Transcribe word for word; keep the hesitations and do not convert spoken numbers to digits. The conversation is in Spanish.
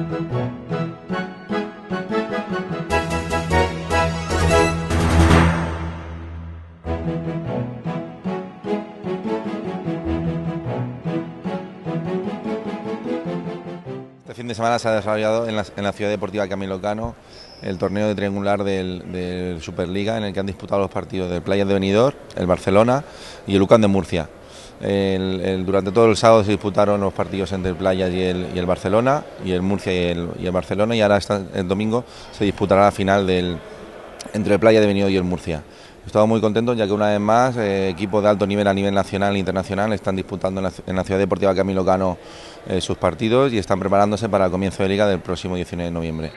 Este fin de semana se ha desarrollado en la, en la ciudad deportiva Camilo Cano el torneo de triangular del, del Superliga, en el que han disputado los partidos del Playas de Benidorm, el Barcelona y el UCAM de Murcia. El, el, durante todo el sábado se disputaron los partidos entre el Playas y el, y el Barcelona, y el Murcia y el, y el Barcelona, y ahora está, el domingo se disputará la final del, entre el Playas de Benidorm y el Murcia. He estado muy contento, ya que una vez más eh, equipos de alto nivel a nivel nacional e internacional están disputando en la, en la ciudad deportiva Camilo Cano eh, sus partidos y están preparándose para el comienzo de liga del próximo diecinueve de noviembre.